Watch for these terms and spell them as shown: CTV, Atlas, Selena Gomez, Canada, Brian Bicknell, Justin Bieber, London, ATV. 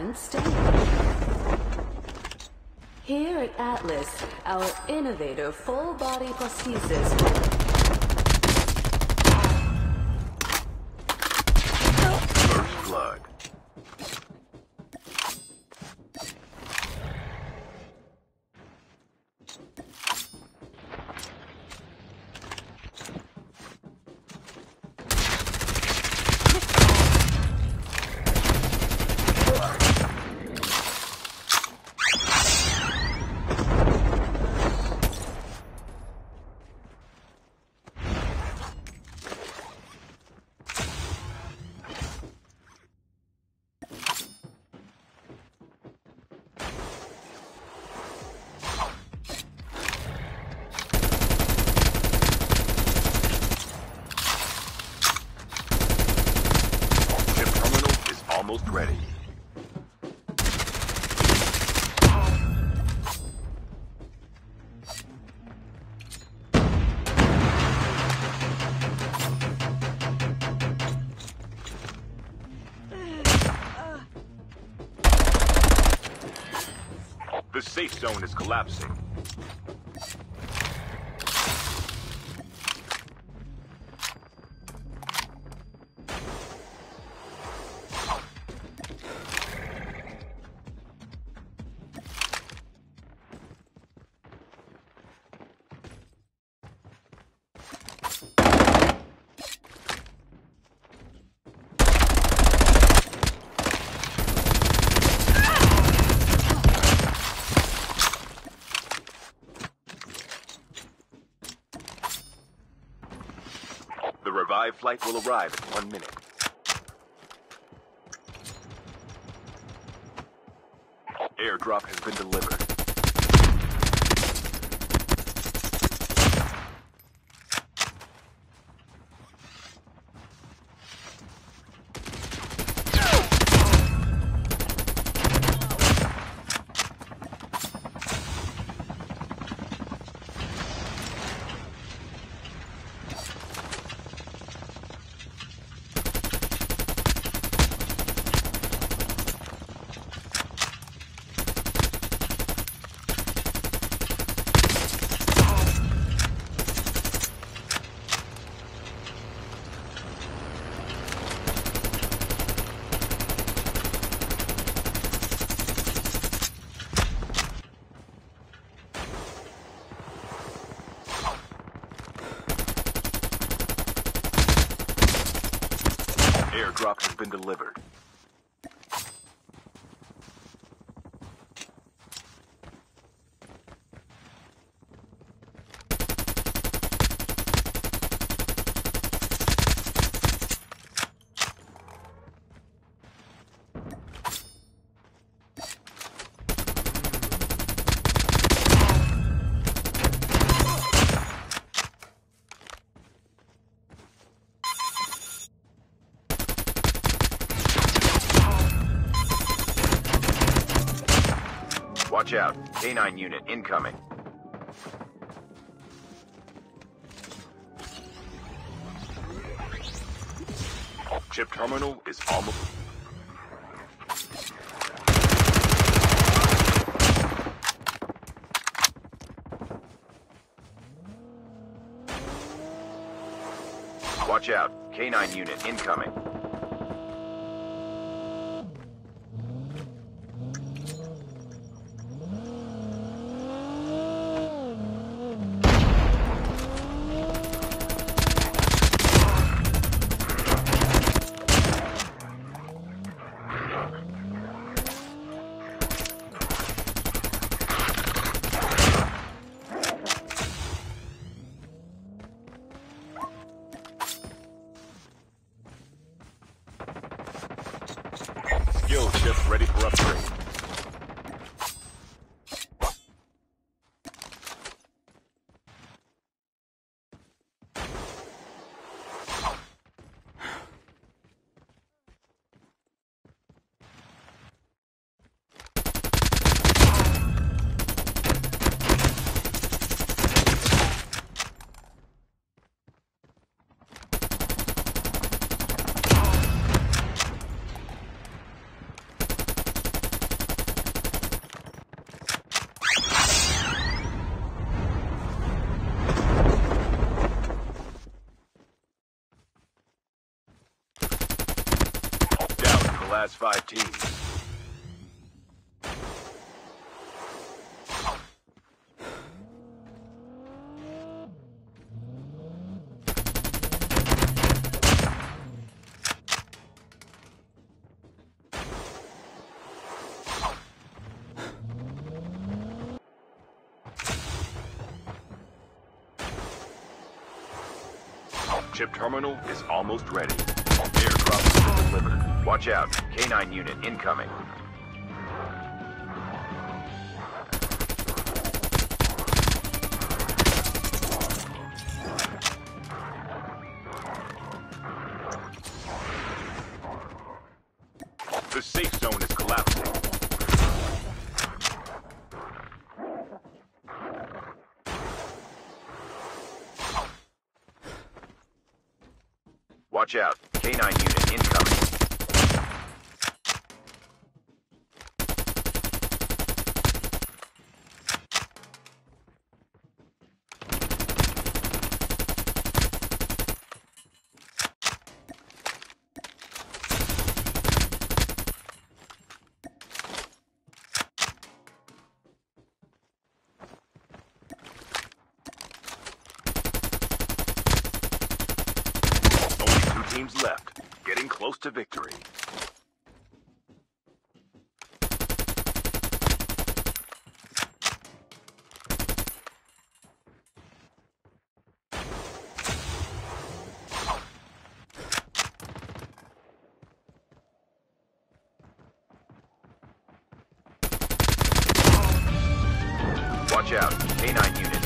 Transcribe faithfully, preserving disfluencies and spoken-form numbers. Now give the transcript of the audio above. present state. Here at Atlas, our innovative full-body prosthesis. Ready. The safe zone is collapsing. The revived flight will arrive in one minute. Airdrop has been delivered. Airdrop has been delivered. Watch out. K nine unit incoming. Chip terminal is almost... Watch out. K nine unit incoming. last five teams. Ship terminal is almost ready. Aircraft is delivered. Watch out. K nine unit incoming. The safe zone is collapsing. Watch out. K nine unit incoming. Teams left, getting close to victory. Watch out, K nine unit.